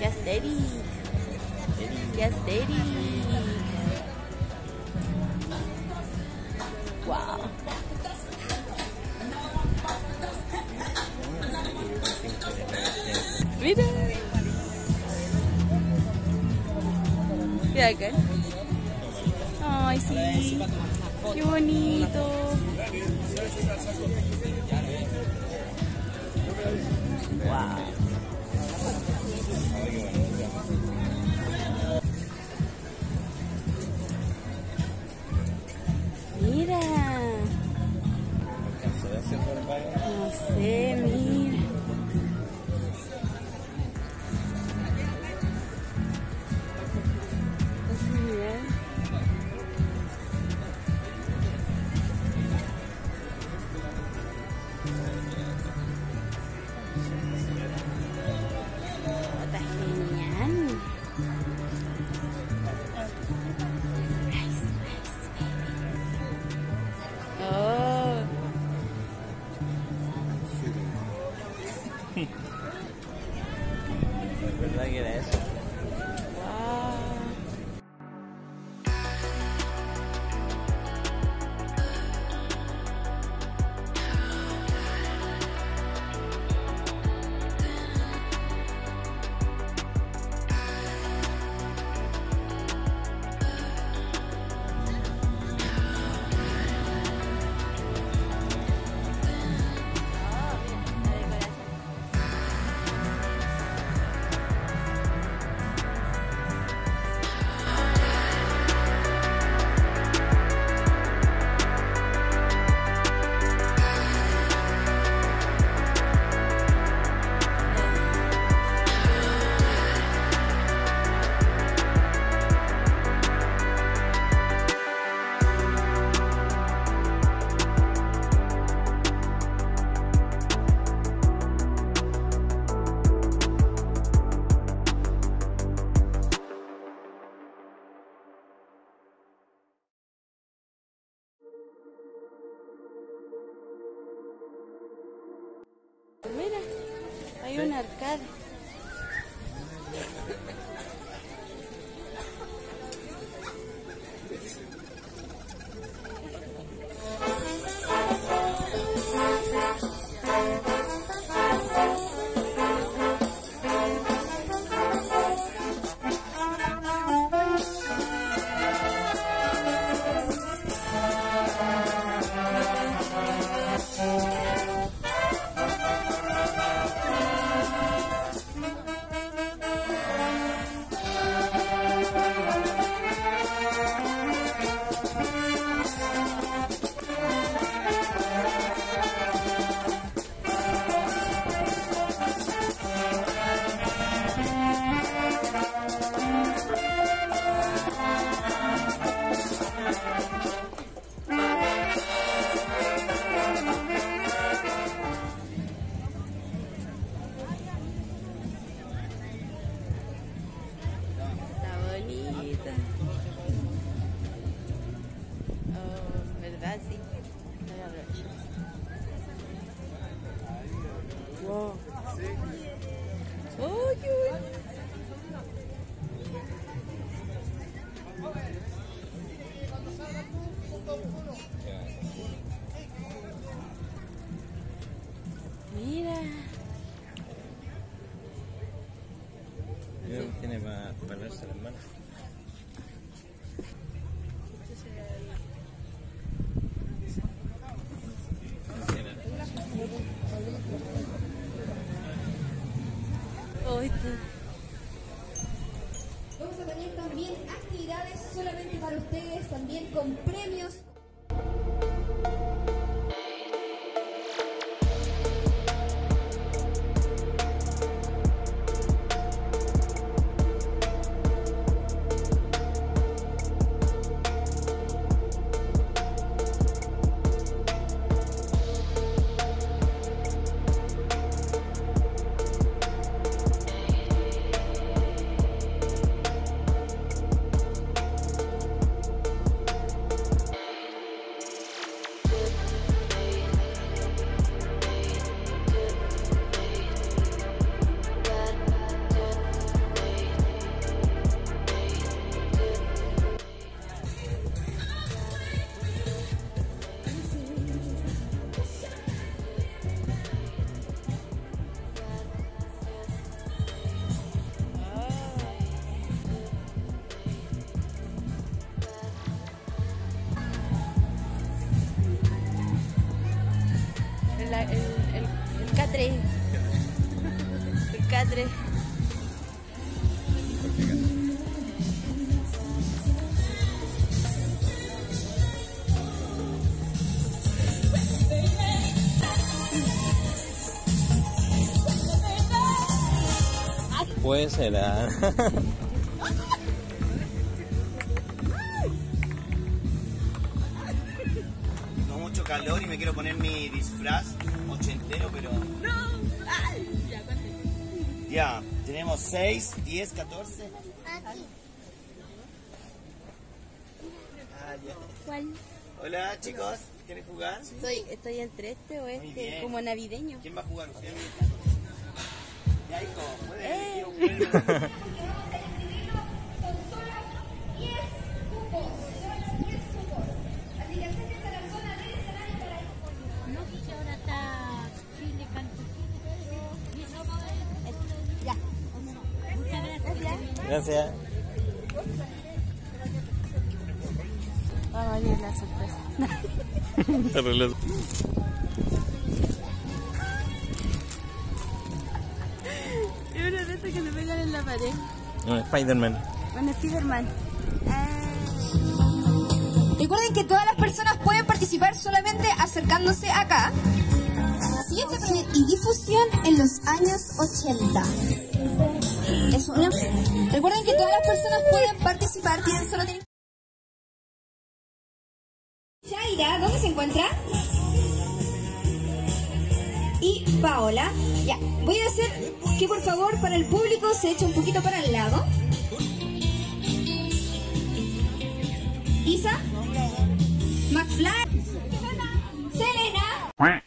Yes, daddy. Wow. Video. Yeah, good. Ay, sí. Qué bonito. Wow. Mira. No sé, mira. ¿Verdad que era eso? Mira, hay un arcade. Wow. Oh, qué bueno. Mira. Yo tiene para pararse las manos. solamente para ustedes, también con premios. El catre. Puede ser. Tengo mucho calor y me quiero poner mi disfraz ochentero, pero... Ya, tenemos 6, 10, 14. Aquí. ¿Cuál? Hola chicos, ¿quieren jugar? Estoy entre este o este, como navideño. ¿Quién va a jugar? ¿Usted? Ya hijo, puede. Gracias. Va a venir la sorpresa. Es una reta que le pegan en la pared. No, Spider-Man. Bueno, Spider-Man. Recuerden que todas las personas pueden participar solamente acercándose acá. Siguiente proyecto y difusión en los años 80. Es una... Recuerden que todas las personas pueden participar, tienen solo de... Shaira, ¿dónde se encuentra? Y Paola. Ya, voy a hacer que por favor para el público se eche un poquito para el lado. Isa, McFly, Selena.